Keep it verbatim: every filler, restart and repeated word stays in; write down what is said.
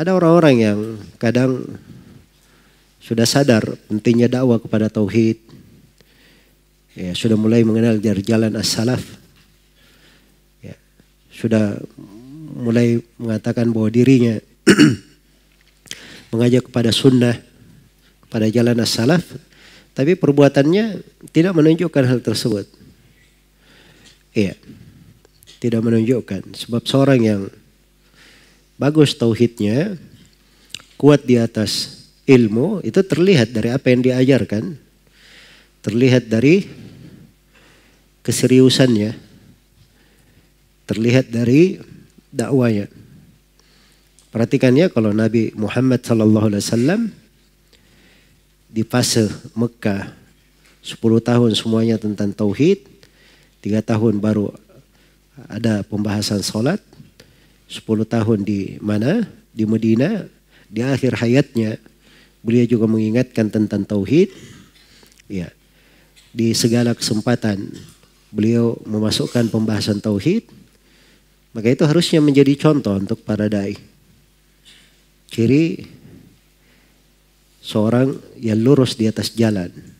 Ada orang-orang yang kadang sudah sadar pentingnya dakwah kepada tauhid, ya, sudah mulai mengenal dari jalan as-salaf, ya, sudah mulai mengatakan bahwa dirinya mengajak kepada sunnah, kepada jalan as-salaf, tapi perbuatannya tidak menunjukkan hal tersebut. Iya, tidak menunjukkan. Sebab seorang yang bagus tauhidnya, kuat di atas ilmu, itu terlihat dari apa yang diajarkan, terlihat dari keseriusannya, terlihat dari dakwanya. Perhatikannya kalau Nabi Muhammad shallallahu alaihi wasallam di fase Mekah sepuluh tahun semuanya tentang tauhid, tiga tahun baru ada pembahasan sholat, sepuluh tahun di mana? Di Medina. Di akhir hayatnya beliau juga mengingatkan tentang tauhid. Ya, di segala kesempatan beliau memasukkan pembahasan tauhid. Maka itu harusnya menjadi contoh untuk para dai. Ciri seorang yang lurus di atas jalan.